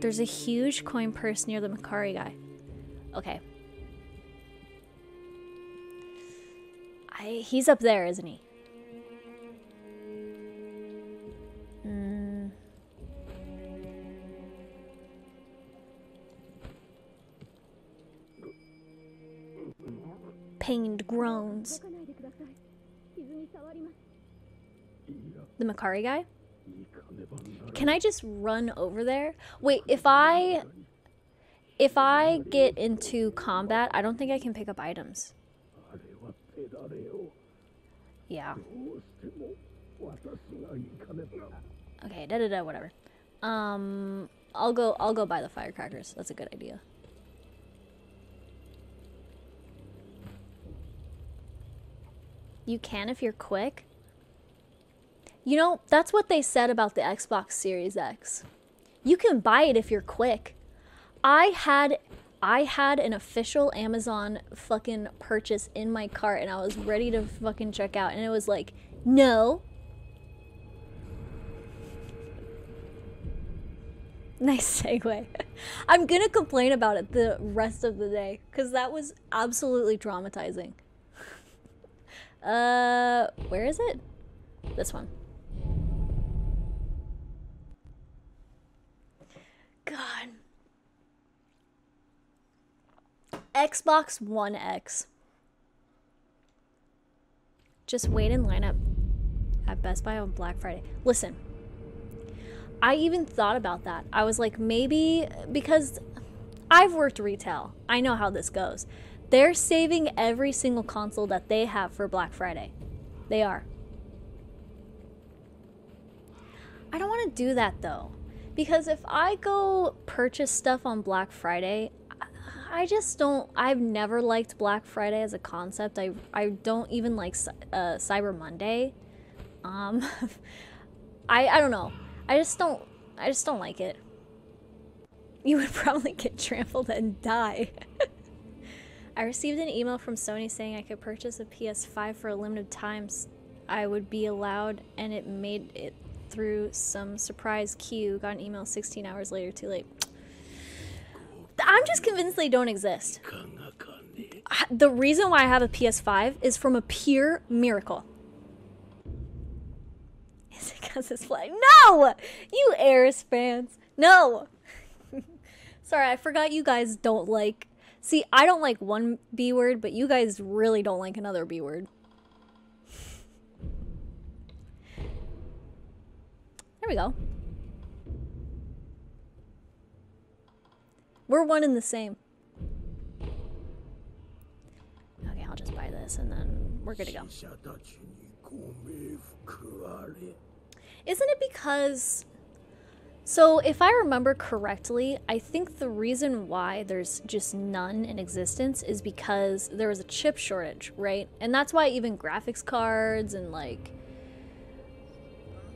There's a huge coin purse near the Makari guy. Okay. He's up there, isn't he? Mm. Pained groans. The Makari guy? Can I just run over there? Wait, if I get into combat, I don't think I can pick up items. Yeah. Okay, whatever. I'll go buy the firecrackers. That's a good idea. You can if you're quick. You know, that's what they said about the Xbox Series X. You can buy it if you're quick. I had an official Amazon fucking purchase in my cart and I was ready to fucking check out and it was like, no. Nice segue. I'm gonna complain about it the rest of the day because that was absolutely traumatizing. Where is it? This one. God. Xbox One X. Just wait in lineup at Best Buy on Black Friday. Listen, I even thought about that. I was like, maybe, because I've worked retail, I know how this goes. They're saving every single console that they have for Black Friday. They are. I don't want to do that though, because if I go purchase stuff on Black Friday, I just don't, I've never liked Black Friday as a concept. I don't even like Cyber Monday. I don't know. I just don't like it. You would probably get trampled and die. I received an email from Sony saying I could purchase a PS5 for a limited time. I would be allowed, and it made it through some surprise queue. Got an email 16 hours later, too late. I'm just convinced they don't exist. The reason why I have a PS5 is from a pure miracle. Is it because it's flag? No! You Ares fans. No! Sorry, I forgot you guys don't like... See, I don't like one B word, but you guys really don't like another B word. There we go. We're one in the same. Okay, I'll just buy this and then we're good to go. Isn't it because... So if I remember correctly, I think the reason why there's just none in existence is because there was a chip shortage, right? And that's why even graphics cards and like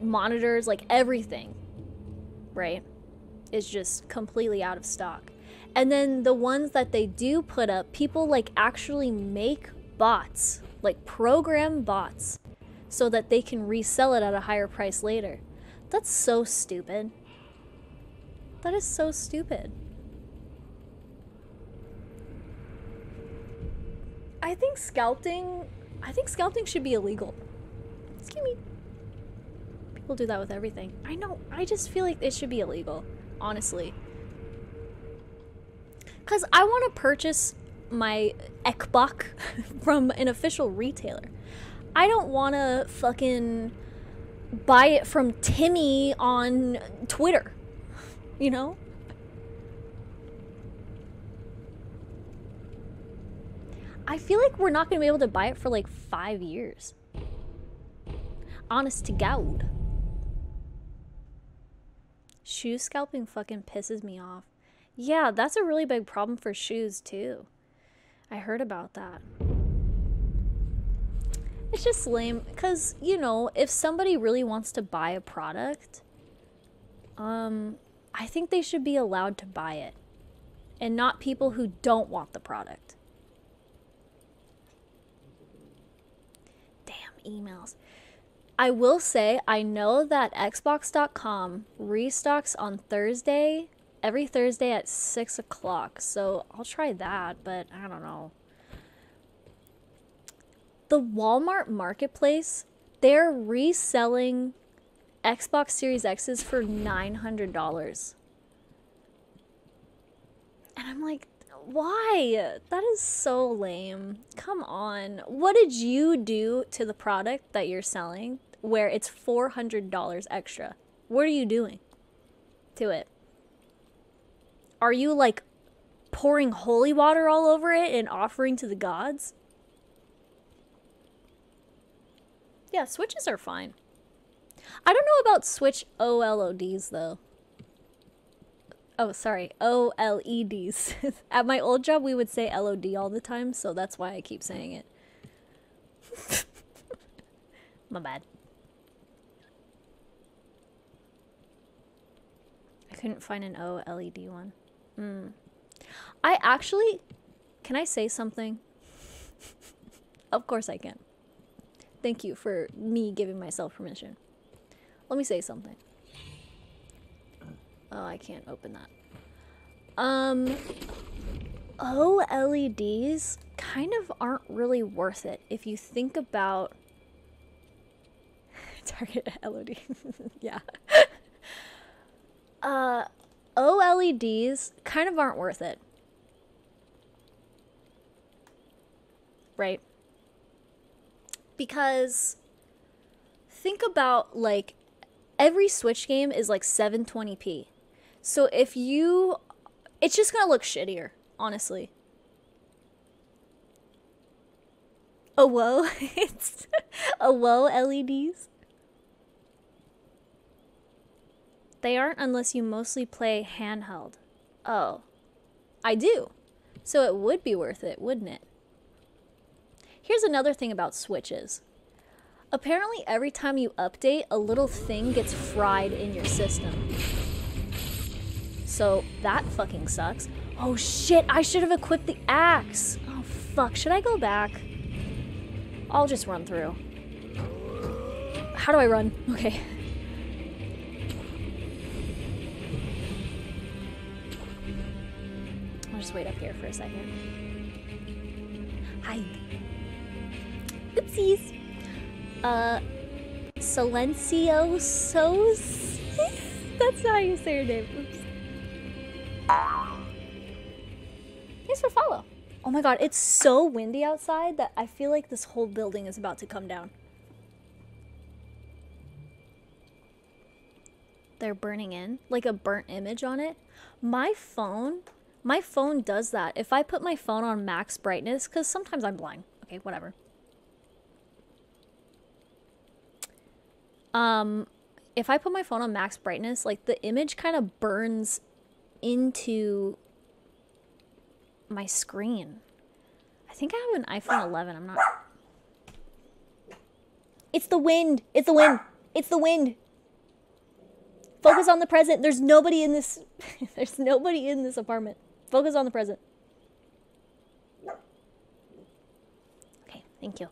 monitors, like everything, right, is just completely out of stock. And then the ones that they do put up, people like actually make bots, like program bots, so that they can resell it at a higher price later. That's so stupid. That is so stupid. I think scalping should be illegal. Excuse me. People do that with everything. I know, I just feel like it should be illegal, honestly. Cause I want to purchase my Xbox from an official retailer. I don't want to fucking buy it from Timmy on Twitter. You know? I feel like we're not going to be able to buy it for like 5 years. Honest to God. Shoe scalping fucking pisses me off. Yeah, that's a really big problem for shoes too. I heard about that. It's just lame because, you know, if somebody really wants to buy a product, I think they should be allowed to buy it, and not people who don't want the product. Damn emails. I will say, I know that Xbox.com restocks on Thursday, every Thursday at 6 o'clock, so I'll try that, but I don't know. The Walmart Marketplace, they're reselling Xbox Series X's for $900. And I'm like, why? That is so lame. Come on. What did you do to the product that you're selling where it's $400 extra? What are you doing to it? Are you like pouring holy water all over it and offering to the gods? Yeah, Switches are fine. I don't know about Switch OLEDs though. Oh, sorry, OLEDs. At my old job, we would say LOD all the time, so that's why I keep saying it. My bad. I couldn't find an OLED one. I actually... Can I say something? Of course I can. Thank you for me giving myself permission. Let me say something. Oh, I can't open that. OLEDs kind of aren't really worth it if you think about... Target LOD. Yeah. OLEDs kind of aren't worth it. Right? Because think about like every Switch game is like 720p. So if you... It's just gonna look shittier, honestly. Oh, whoa. It's... Oh, whoa, LEDs. They aren't unless you mostly play handheld. Oh. I do. So it would be worth it, wouldn't it? Here's another thing about Switches. Apparently every time you update, a little thing gets fried in your system. So that fucking sucks. Oh shit, I should have equipped the axe. Oh fuck, should I go back? I'll just run through. How do I run? Okay. I'll just wait up here for a second. Hi. Oopsies. Silencio Sos? That's not how you say your name. Oops. Thanks for follow. Oh my god, it's so windy outside that I feel like this whole building is about to come down. They're burning in? Like a burnt image on it? My phone does that. If I put my phone on max brightness, because sometimes I'm blind. Okay, whatever. If I put my phone on max brightness, like the image kind of burns into my screen. I think I have an iPhone 11. I'm not. It's the wind. It's the wind. It's the wind. Focus on the present. There's nobody in this. There's nobody in this apartment. Focus on the present. Okay, thank you.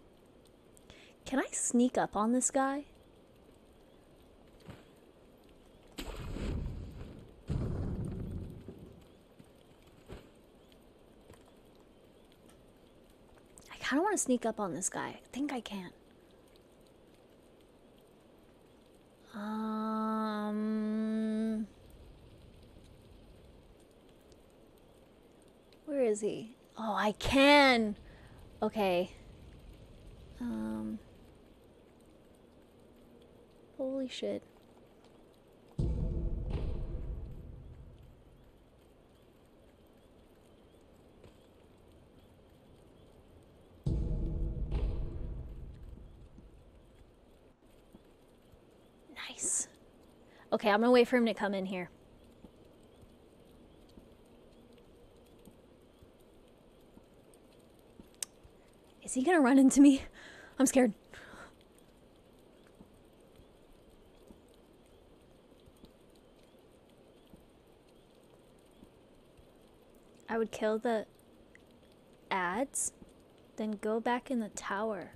Can I sneak up on this guy? I don't want to sneak up on this guy. I think I can. Where is he? Oh, I can. Okay. Holy shit. Nice. Okay, I'm gonna wait for him to come in here. Is he gonna run into me? I'm scared. I would kill the ads, then go back in the tower.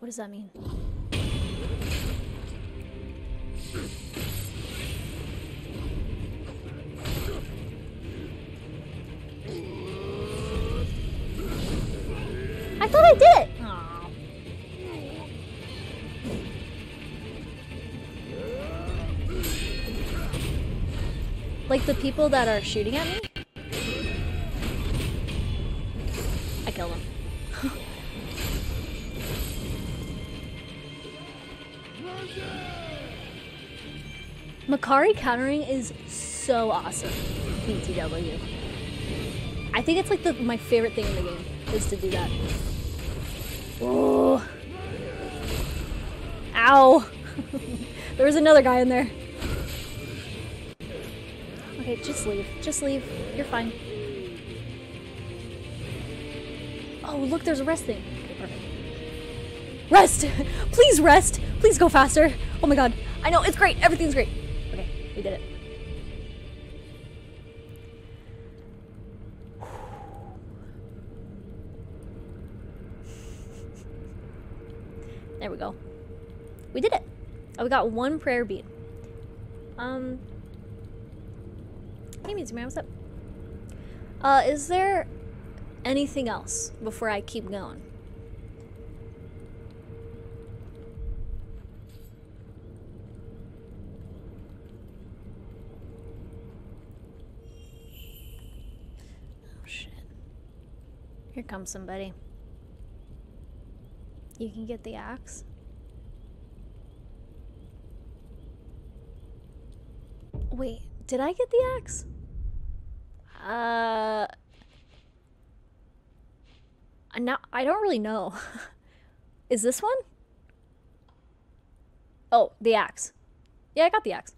What does that mean? I thought I did it! Aww. Like the people that are shooting at me? I killed them. Makari countering is so awesome. BTW. I think it's like my favorite thing in the game is to do that. Oh. Ow. There was another guy in there. Okay, just leave. Just leave. You're fine. Oh, look, there's a rest thing. Okay, perfect. Rest! Please rest! Please go faster! Oh my god. I know, it's great. Everything's great. Okay, we did it. There we go. We did it. Oh, we got one prayer bead. Hey, Music Man, what's up? Is there anything else before I keep going? Here comes somebody. You can get the axe. Wait, did I get the axe? Now I don't really know. Is this one? Oh, the axe. Yeah, I got the axe.